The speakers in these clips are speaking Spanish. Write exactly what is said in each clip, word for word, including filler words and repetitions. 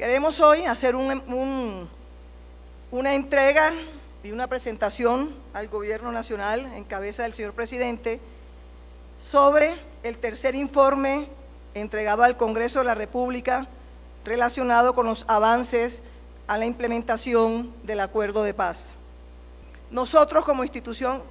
Queremos hoy hacer un, un, una entrega y una presentación al Gobierno Nacional en cabeza del señor presidente sobre el tercer informe entregado al Congreso de la República relacionado con los avances a la implementación del Acuerdo de Paz. Nosotros como institución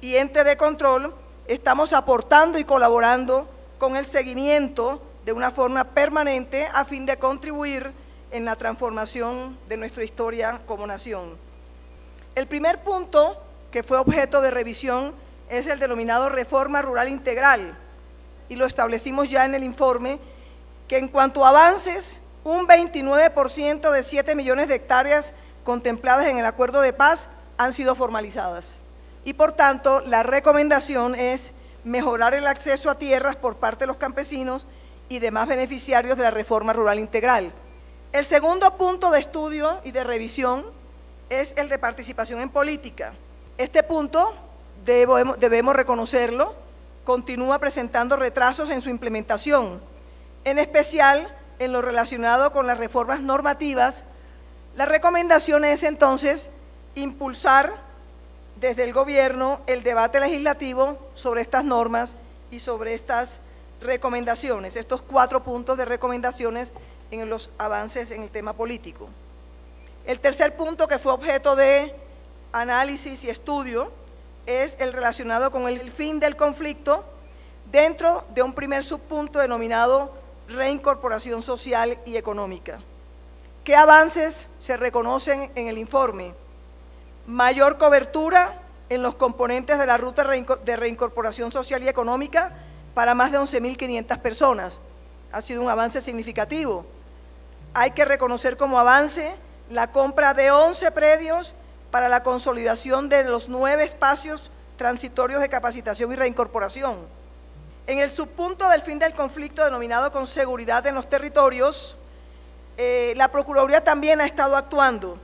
y ente de control estamos aportando y colaborando con el seguimiento de una forma permanente a fin de contribuir en la transformación de nuestra historia como nación. El primer punto que fue objeto de revisión es el denominado Reforma Rural Integral, y lo establecimos ya en el informe, que en cuanto a avances, un veintinueve por ciento de siete millones de hectáreas contempladas en el Acuerdo de Paz han sido formalizadas. Y por tanto, la recomendación es mejorar el acceso a tierras por parte de los campesinos y demás beneficiarios de la Reforma Rural Integral. El segundo punto de estudio y de revisión es el de participación en política. Este punto, debo, debemos reconocerlo, continúa presentando retrasos en su implementación, en especial en lo relacionado con las reformas normativas. La recomendación es entonces impulsar desde el gobierno el debate legislativo sobre estas normas y sobre estas recomendaciones, estos cuatro puntos de recomendaciones en los avances en el tema político. El tercer punto que fue objeto de análisis y estudio es el relacionado con el fin del conflicto dentro de un primer subpunto denominado reincorporación social y económica. ¿Qué avances se reconocen en el informe? Mayor cobertura en los componentes de la ruta de reincorporación social y económica para más de once mil quinientas personas. Ha sido un avance significativo. Hay que reconocer como avance la compra de once predios para la consolidación de los nueve espacios transitorios de capacitación y reincorporación. En el subpunto del fin del conflicto denominado con seguridad en los territorios, eh, la Procuraduría también ha estado actuando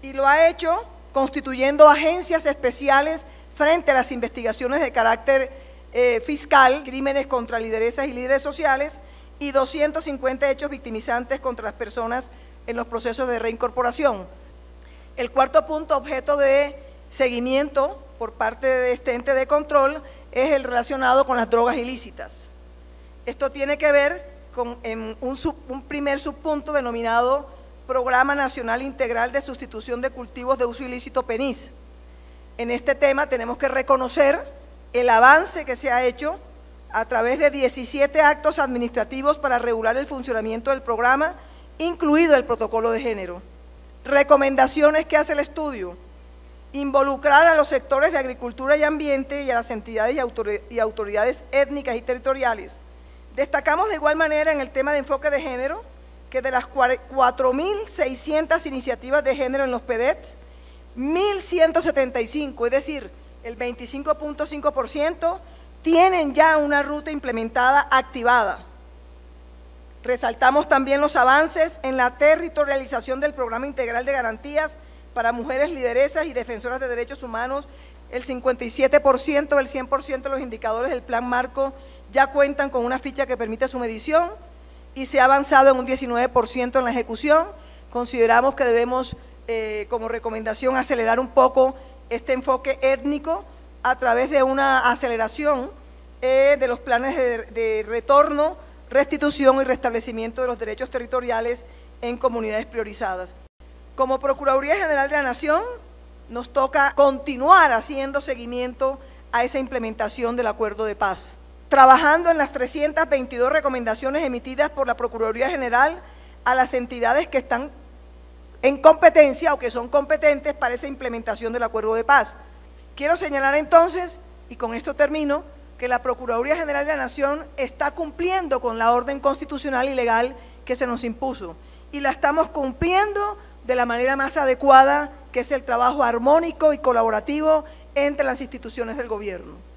y lo ha hecho constituyendo agencias especiales frente a las investigaciones de carácter eh, fiscal, crímenes contra lideresas y líderes sociales, y doscientos cincuenta hechos victimizantes contra las personas en los procesos de reincorporación. El cuarto punto objeto de seguimiento por parte de este ente de control es el relacionado con las drogas ilícitas. Esto tiene que ver con en un, sub, un primer subpunto denominado Programa Nacional Integral de Sustitución de Cultivos de Uso Ilícito P N I S. En este tema tenemos que reconocer el avance que se ha hecho a través de diecisiete actos administrativos para regular el funcionamiento del programa, incluido el protocolo de género. Recomendaciones que hace el estudio: involucrar a los sectores de agricultura y ambiente y a las entidades y autoridades étnicas y territoriales. Destacamos de igual manera en el tema de enfoque de género que de las cuatro mil seiscientas iniciativas de género en los P D E T, mil ciento setenta y cinco, es decir, el veinticinco punto cinco por ciento, tienen ya una ruta implementada, activada. Resaltamos también los avances en la territorialización del Programa Integral de Garantías para Mujeres Lideresas y Defensoras de Derechos Humanos. El cincuenta y siete por ciento del cien por ciento de los indicadores del Plan Marco ya cuentan con una ficha que permite su medición y se ha avanzado en un diecinueve por ciento en la ejecución. Consideramos que debemos, eh, como recomendación, acelerar un poco este enfoque étnico a través de una aceleración eh, de los planes de, de retorno, restitución y restablecimiento de los derechos territoriales en comunidades priorizadas. Como Procuraduría General de la Nación, nos toca continuar haciendo seguimiento a esa implementación del Acuerdo de Paz, trabajando en las trescientas veintidós recomendaciones emitidas por la Procuraduría General a las entidades que están en competencia o que son competentes para esa implementación del Acuerdo de Paz. Quiero señalar entonces, y con esto termino, que la Procuraduría General de la Nación está cumpliendo con la orden constitucional y legal que se nos impuso, y la estamos cumpliendo de la manera más adecuada, que es el trabajo armónico y colaborativo entre las instituciones del gobierno.